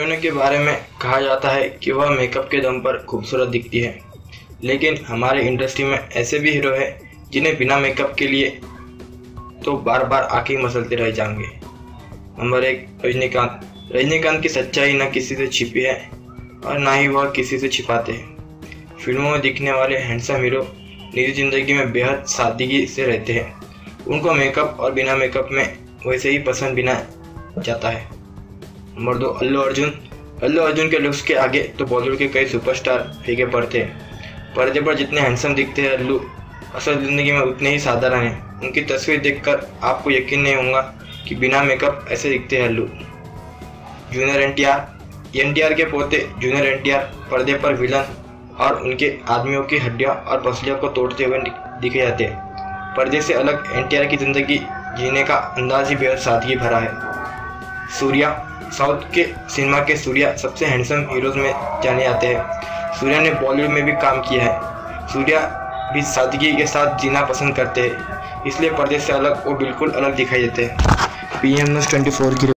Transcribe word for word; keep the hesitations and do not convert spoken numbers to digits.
Union के बारे में कहा जाता है कि वह मेकअप के दम पर खूबसूरत दिखती है, लेकिन हमारे इंडस्ट्री में ऐसे भी हीरो हैं जिन्हें बिना मेकअप के लिए तो बार बार आंखें मसलते रह जाएंगे। नंबर एक, रजनीकांत। रजनीकांत की सच्चाई ना किसी से छिपी है और ना ही वह किसी से छिपाते हैं। फिल्मों में दिखने वाले हैंडसम हीरो निजी ज़िंदगी में बेहद सादगी से रहते हैं। उनको मेकअप और बिना मेकअप में वैसे ही पसंद बिना जाता है। नंबर दो, अल्लू अर्जुन। अल्लू अर्जुन के लुक्स के आगे तो बॉलीवुड के कई सुपरस्टार फीके पड़ते हैं। पर्दे पर जितने हैंडसम दिखते हैं, अल्लू असल ज़िंदगी में उतने ही साधारण हैं। उनकी तस्वीर देखकर आपको यकीन नहीं होगा कि बिना मेकअप ऐसे दिखते हैं Allu. Junior N T R. N T R के पोते जूनियर एन टी आर पर्दे पर विलन और उनके आदमियों की हड्डियां और पसलियों को तोड़ते हुए दिखे जाते हैं। पर्दे से अलग एन टी आर की ज़िंदगी जीने का अंदाज ही बेहद सादगी भरा है। सूर्या। साउथ के सिनेमा के सूर्या सबसे हैंडसम हीरोज में जाने जाते हैं। सूर्या ने बॉलीवुड में भी काम किया है। सूर्या भी सादगी के साथ जीना पसंद करते हैं, इसलिए पर्दे से अलग वो बिल्कुल अलग दिखाई देते हैं। P M news twenty four की